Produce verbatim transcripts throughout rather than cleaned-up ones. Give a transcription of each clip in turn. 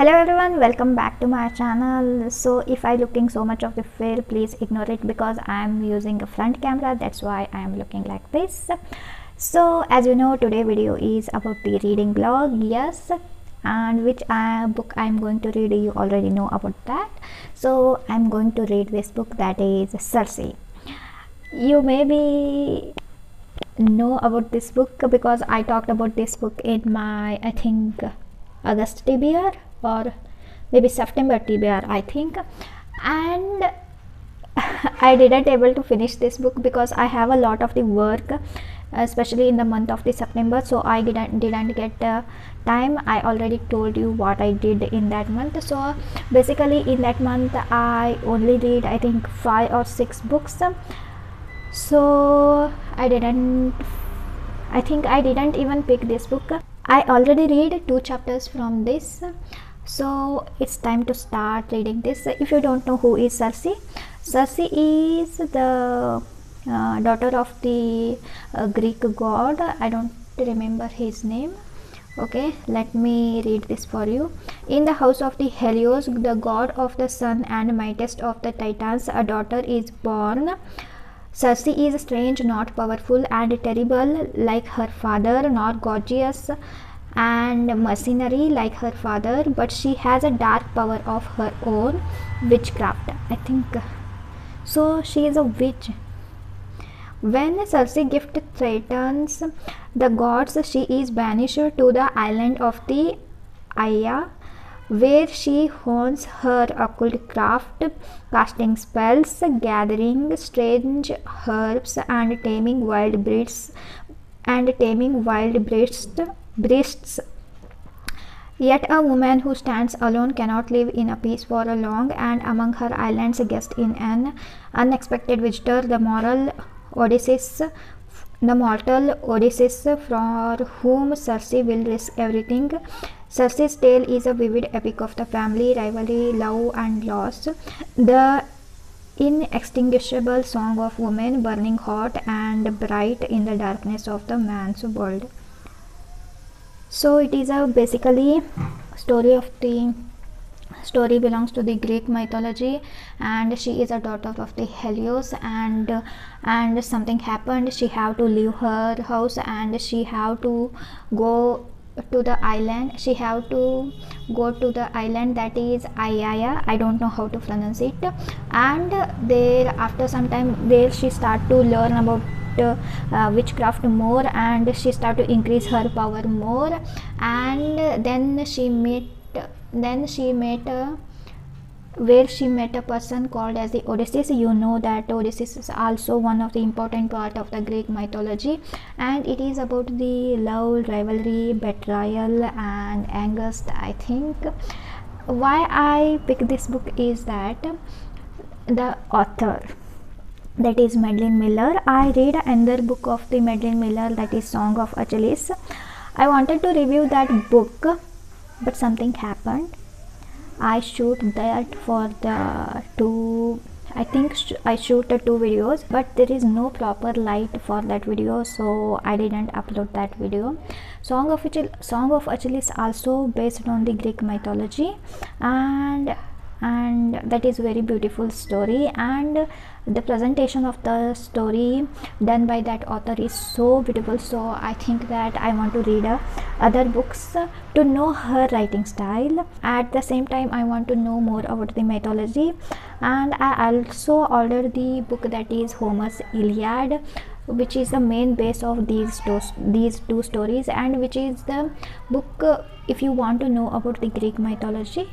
Hello everyone, welcome back to my channel. So if I looking so much of the fail, please ignore it because I am using a front camera, that's why I am looking like this. So as you know, today video is about the reading blog, yes, and which uh, book I am going to read, you already know about that. So I am going to read this book, that is Circe. You may be know about this book because I talked about this book in my, I think, August T B R or maybe September T B R, I think, and I didn't able to finish this book because I have a lot of the work, especially in the month of the September, so I didn't didn't get uh, time. I already told you what I did in that month. So basically in that month I only read, I think, five or six books, so I didn't I think I didn't even pick this book. I already read two chapters from this, so it's time to start reading this. If you don't know who is Circe, Circe is the uh, daughter of the uh, Greek god. I don't remember his name. Okay, let me read this for you. In the house of the Helios, the god of the sun and mightiest of the Titans, a daughter is born. Circe is strange, not powerful and terrible like her father, nor gorgeous and mercenary like her father, but she has a dark power of her own, witchcraft, I think. So she is a witch. When Circe's gift threatens the gods, she is banished to the island of the Aiaia, where she hones her occult craft, casting spells, gathering strange herbs, and taming wild beasts and taming wild beasts. Yet a woman who stands alone cannot live in a peace for long, and among her islands guest in an unexpected visitor, the moral Odysseus the mortal Odysseus, for whom Circe will risk everything. Circe's tale is a vivid epic of the family, rivalry, love and loss, the inextinguishable song of women, burning hot and bright in the darkness of the man's world. So it is a basically story of the story belongs to the Greek mythology, and she is a daughter of the Helios, and and something happened. She have to leave her house and she have to go to the island she have to go to the island that is Aiaia. I don't know how to pronounce it. And there, after some time, there she start to learn about uh, uh, witchcraft more, and she start to increase her power more. And then she met then she met uh, where she met a person called as the Odysseus. You know that Odysseus is also one of the important part of the Greek mythology, and it is about the love, rivalry, betrayal and angst, I think. Why I picked this book is that the author, that is Madeleine Miller. I read another book of the Madeleine Miller, that is Song of Achilles. I wanted to review that book, but something happened. I shoot that for the two I think sh I shoot the two videos, but there is no proper light for that video, so I didn't upload that video. Song of Achilles, Song of Achilles also based on the Greek mythology, and and that is very beautiful story, and the presentation of the story done by that author is so beautiful. So I think that I want to read uh, other books uh, to know her writing style. At the same time, I want to know more about the mythology, and I also ordered the book, that is Homer's Iliad, which is the main base of these two, these two stories, and which is the book uh, if you want to know about the Greek mythology,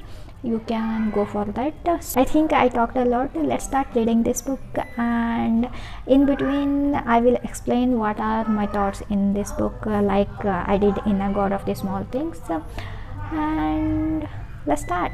you can go for that. I think I talked a lot. Let's start reading this book, and in between I will explain what are my thoughts in this book, uh, like uh, I did in A God of the Small Things. And let's start.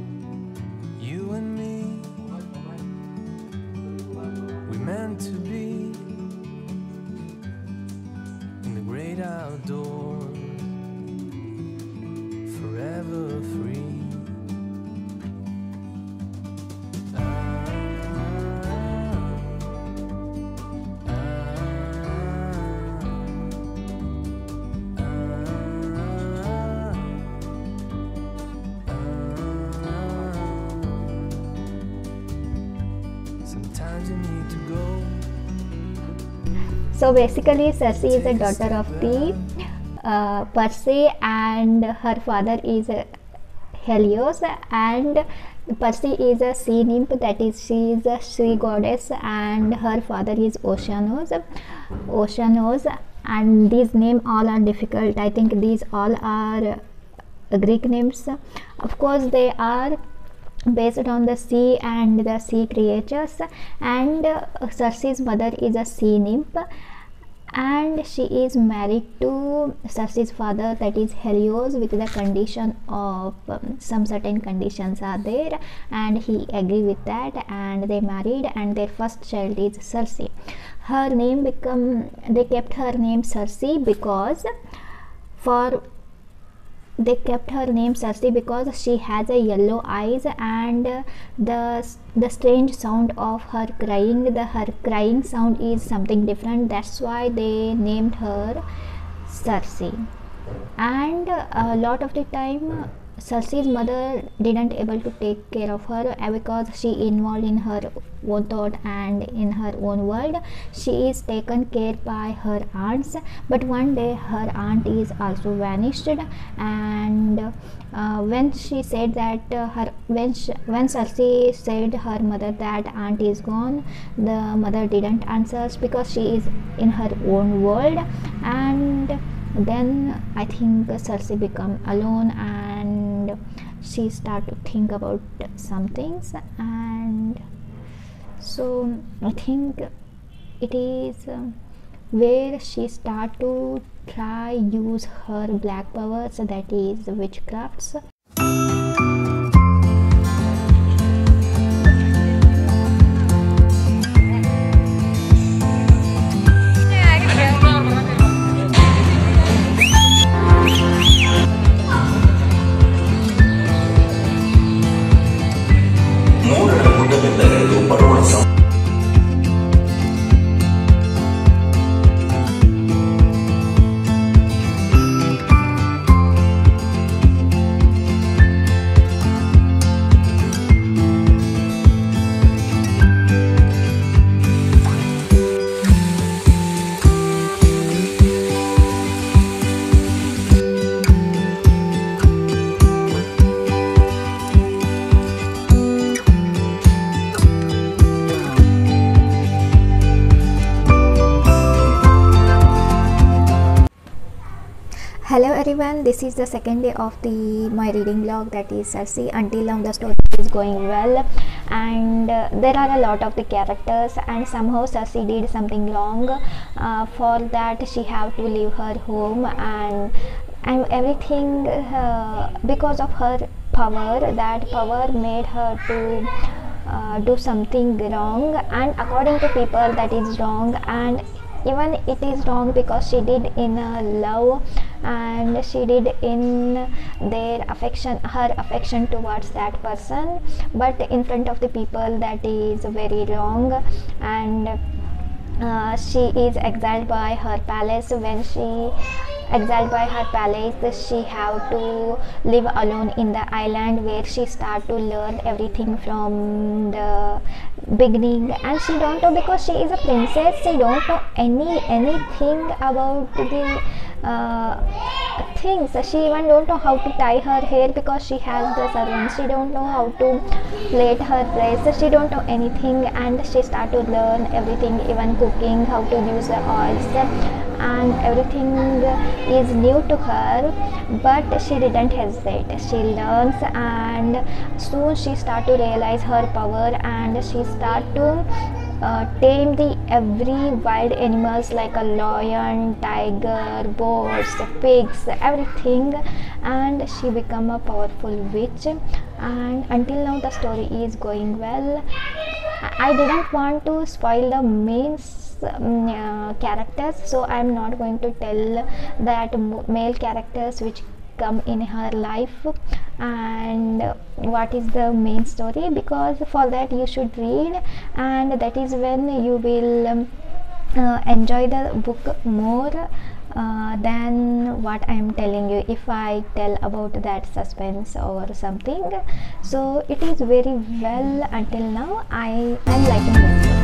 you and me. We meant to be in the great outdoors, forever free. So basically, Circe is a daughter of the uh, Perse, and her father is uh, Helios, and Perse is a sea nymph, that is, she is a sea goddess, and her father is Oceanos. Oceanos, and these names all are difficult. I think these all are uh, Greek names. Of course, they are based on the sea and the sea creatures, and uh, Circe's mother is a sea nymph, and she is married to Circe's father, that is Helios, with the condition of um, some certain conditions are there, and he agreed with that, and they married, and their first child is Circe. Her name become they kept her name Circe because for They kept her name Circe because she has a yellow eyes, and the the strange sound of her crying, the her crying sound is something different. That's why they named her Circe. And a lot of the time, Circe's mother didn't able to take care of her because she involved in her own thought and in her own world. She is taken care by her aunts, but one day her aunt is also vanished, and uh, when she said that uh, her when she, when Circe said her mother that aunt is gone, the mother didn't answer because she is in her own world. And then I think Circe become alone, and she start to think about some things, and so I think it is where she start to try use her black power, so that is witchcrafts. Hello everyone, this is the second day of the my reading vlog, that is Circe. Until now the story is going well, and uh, there are a lot of the characters, and somehow Circe did something wrong. Uh, for that she have to leave her home, and and everything uh, because of her power, that power made her to uh, do something wrong, and according to people that is wrong, and even it is wrong because she did in a love, and she did in their affection, her affection towards that person, but in front of the people that is very wrong. And uh, she is exiled by her palace. When she exiled by her palace, she have to live alone in the island, where she start to learn everything from the beginning, and she don't know, because she is a princess, she don't know any anything about the uh, things. She even don't know how to tie her hair because she has the servants. She don't know how to plait her dress, she don't know anything, and she start to learn everything, even cooking, how to use the oils, and everything is new to her, but she didn't hesitate. She learns, and soon she starts to realize her power, and she starts to uh, tame the every wild animals like a lion, tiger, boars, pigs, everything, and she become a powerful witch. And until now the story is going well. I didn't want to spoil the main um, uh, characters, so I am not going to tell that male characters which come in her life and what is the main story, because for that you should read, and that is when you will um, uh, enjoy the book more uh, than what I am telling you if I tell about that suspense or something. So it is very well until now. I am liking this book.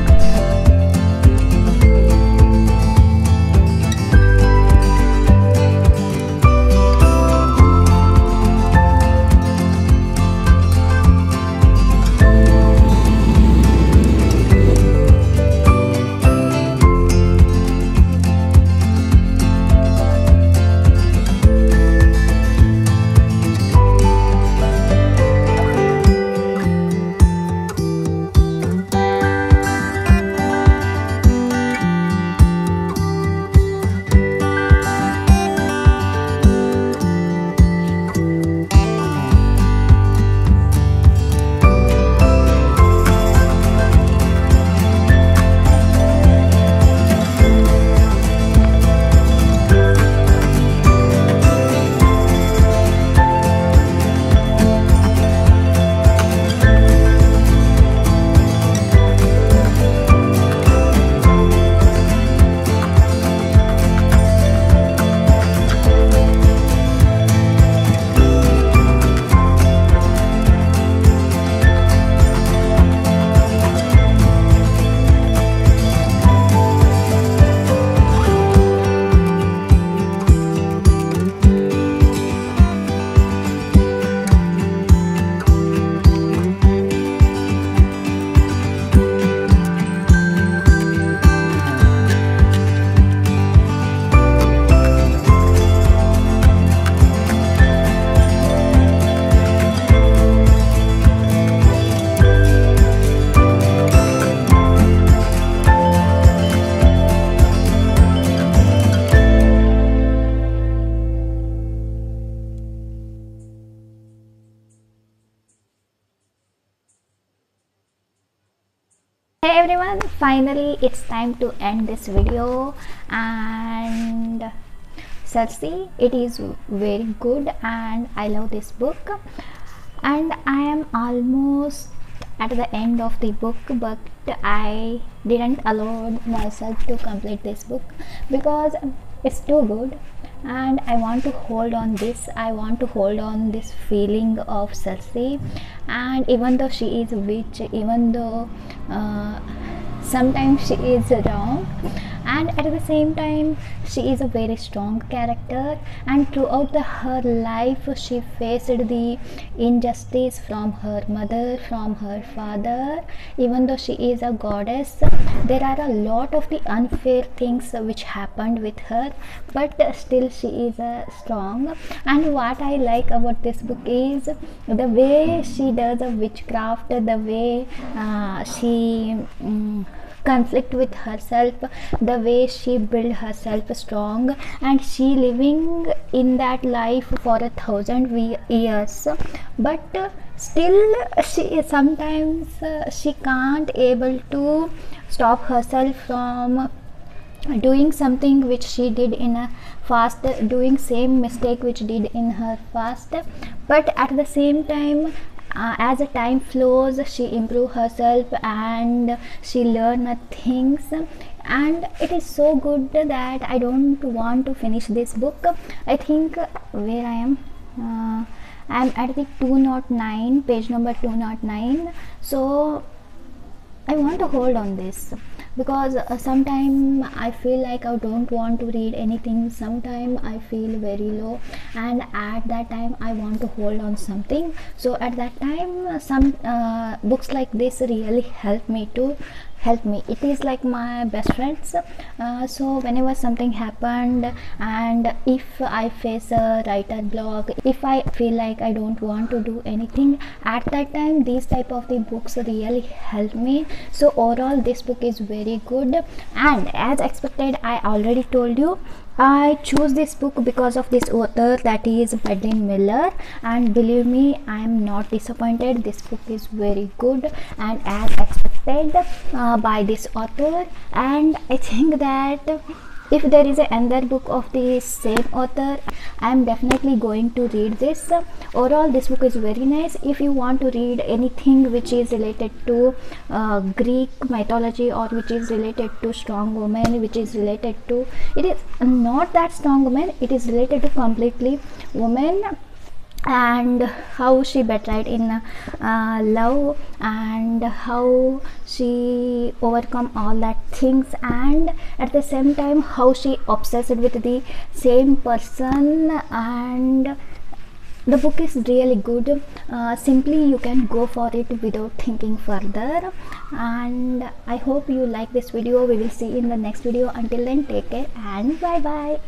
Hey everyone, finally it's time to end this video, and Circe, it is very good and I love this book, and I am almost at the end of the book, but I didn't allow myself to complete this book because it's too good, and I want to hold on this I want to hold on this feeling of Circe. And even though she is a witch, even though uh, sometimes she is wrong, and at the same time she is a very strong character, and throughout the, her life she faced the injustice from her mother, from her father. Even though she is a goddess, there are a lot of the unfair things which happened with her, but still she is uh, strong. And what I like about this book is the way she does a witchcraft, the way uh, she um, conflict with herself, the way she built herself strong, and she living in that life for a thousand years, but still she sometimes uh, she can't able to stop herself from doing something which she did in a past, doing same mistake which did in her past. But at the same time, Uh, as the time flows, she improves herself and she learns things, and it is so good that I don't want to finish this book. I think where I am, uh, I am at the two oh nine, page number two oh nine, so I want to hold on this, because uh, sometimes I feel like I don't want to read anything, sometimes I feel very low, and at that time I want to hold on something. So at that time some uh, books like this really help me to help me. It is like my best friends. Uh, so whenever something happened, and if I face a writer block, if I feel like I don't want to do anything at that time, these type of the books really help me. So overall this book is very good, and as expected, I already told you, I choose this book because of this author, that is Madeleine Miller, and believe me, I am not disappointed. This book is very good and as expected uh, by this author, and I think that if there is another book of the same author, I am definitely going to read this. Overall this book is very nice. If you want to read anything which is related to uh, Greek mythology, or which is related to strong women, which is related to, it is not that strong women, it is related to completely women and how she battled in uh, love, and how she overcome all that things, and at the same time how she obsessed with the same person. And the book is really good. Uh, simply you can go for it without thinking further. And I hope you like this video. We will see in the next video. Until then, take care and bye bye.